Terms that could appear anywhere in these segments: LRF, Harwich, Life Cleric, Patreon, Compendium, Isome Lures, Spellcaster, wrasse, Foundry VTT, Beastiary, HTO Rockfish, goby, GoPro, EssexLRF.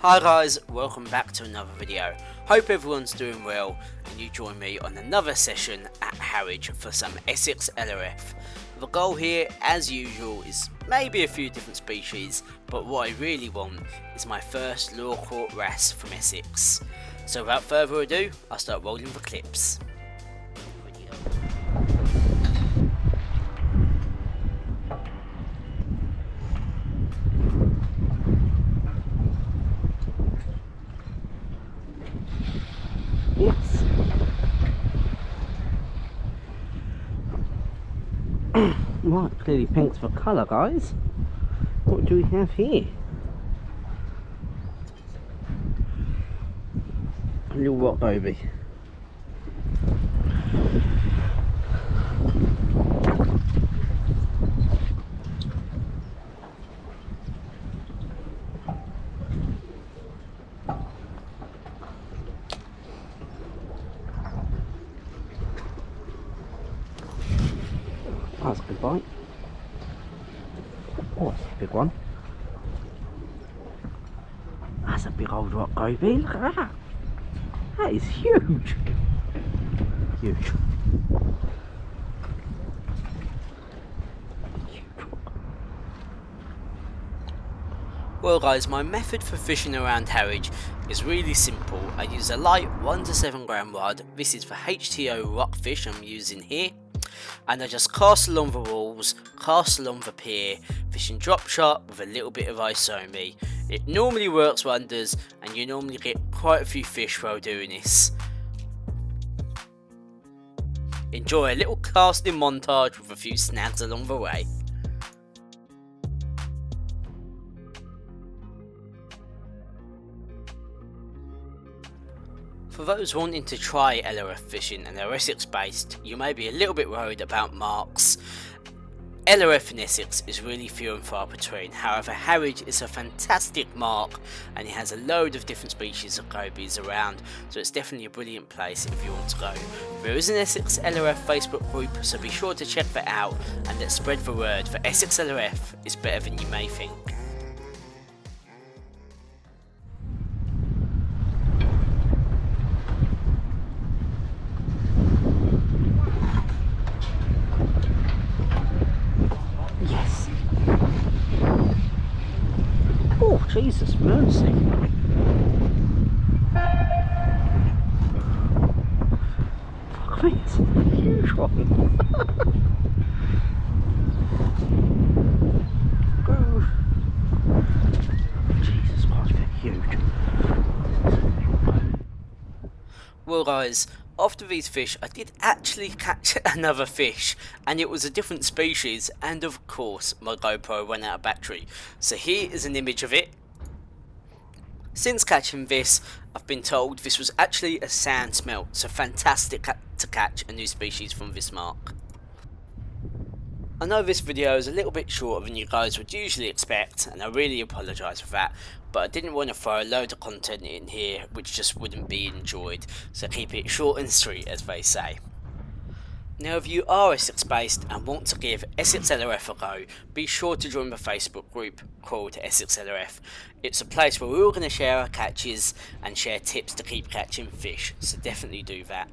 Hi guys, welcome back to another video. Hope everyone's doing well and you join me on another session at Harwich for some EssexLRF. The goal here, as usual, is maybe a few different species, but what I really want is my first lure caught wrasse from Essex. So without further ado, I'll start rolling the clips. Right, clearly pink's for colour, guys. What do we have here? A little rock baby. That's a good bite. Oh, that's a big one. That's a big old rock goby. Look at that. That is huge. Huge. Well guys, my method for fishing around Harwich is really simple. I use a light 1 to 7 gram rod. This is for HTO Rockfish I'm using here. And I just cast along the walls, cast along the pier, fishing drop shot with a little bit of ISO me. It normally works wonders and you normally get quite a few fish while doing this. Enjoy a little casting montage with a few snags along the way. For those wanting to try LRF fishing and they're Essex based, you may be a little bit worried about marks. LRF in Essex is really few and far between, however Harwich is a fantastic mark and it has a load of different species of gobies around, so it's definitely a brilliant place if you want to go. There is an Essex LRF Facebook group, so be sure to check that out and let's spread the word that Essex LRF is better than you may think. Jesus mercy. Fuck me, it's a huge one. Jesus Christ, they're huge. Well guys, after these fish I did actually catch another fish and it was a different species, and of course my GoPro went out of battery. So here is an image of it. Since catching this, I've been told this was actually a sand smelt, so fantastic to catch a new species from this mark. I know this video is a little bit shorter than you guys would usually expect and I really apologise for that, but I didn't want to throw a load of content in here which just wouldn't be enjoyed, so keep it short and sweet as they say. Now if you are Essex based and want to give EssexLRF a go, be sure to join the Facebook group called EssexLRF. It's a place where we're all going to share our catches and share tips to keep catching fish, so definitely do that.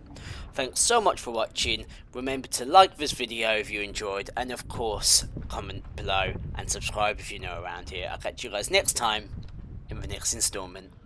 Thanks so much for watching, remember to like this video if you enjoyed and of course comment below and subscribe if you're new around here. I'll catch you guys next time in the next instalment.